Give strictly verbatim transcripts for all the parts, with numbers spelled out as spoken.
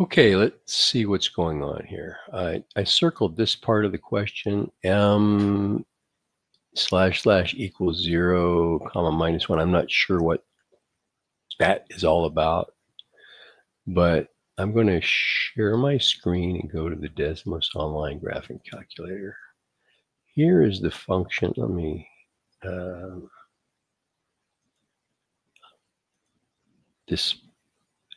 Okay, let's see what's going on here. I, I circled this part of the question, m slash slash equals zero, comma minus one. I'm not sure what that is all about, but I'm going to share my screen and go to the Desmos online graphing calculator. Here is the function. Let me uh, this.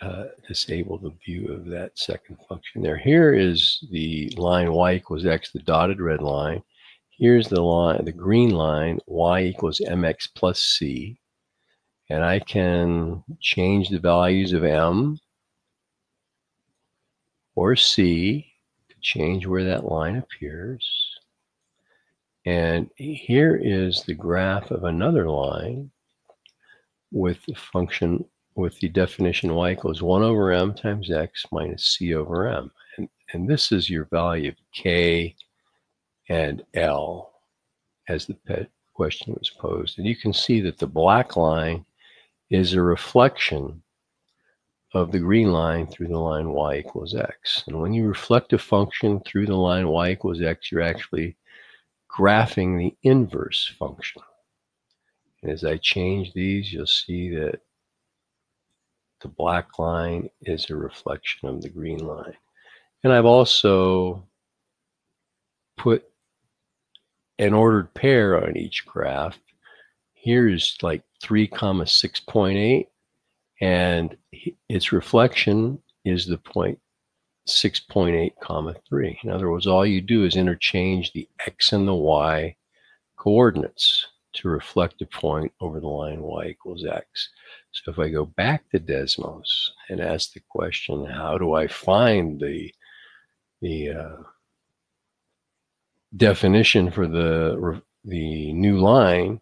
Uh, disable the view of that second function there. Here is the line y equals x, the dotted red line. Here's the line, the green line, y equals mx plus c. And I can change the values of m or c to change where that line appears. And here is the graph of another line with the function with the definition y equals one over m times x minus c over m. And, and this is your value of k and l as the pet question was posed. And you can see that the black line is a reflection of the green line through the line y equals x. And when you reflect a function through the line y equals x, you're actually graphing the inverse function. And as I change these, you'll see that the black line is a reflection of the green line. And I've also put an ordered pair on each graph. Here's like three comma six point eight, and its reflection is the point six point eight comma three. In other words, all you do is interchange the x and the y coordinates to reflect a point over the line y equals x. So if I go back to Desmos and ask the question, how do I find the, the uh, definition for the, the new line,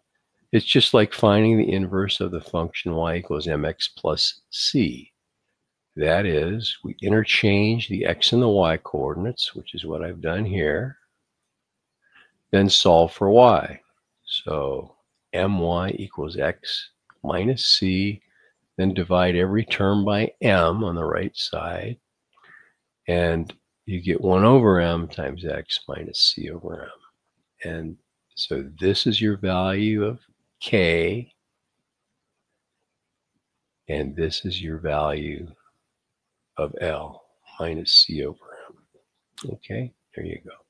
it's just like finding the inverse of the function y equals mx plus c. That is, we interchange the x and the y coordinates, which is what I've done here, then solve for y. So my equals x minus c, then divide every term by m on the right side, and you get one over m times x minus c over m. And so this is your value of k, and this is your value of l minus c over m. Okay, there you go.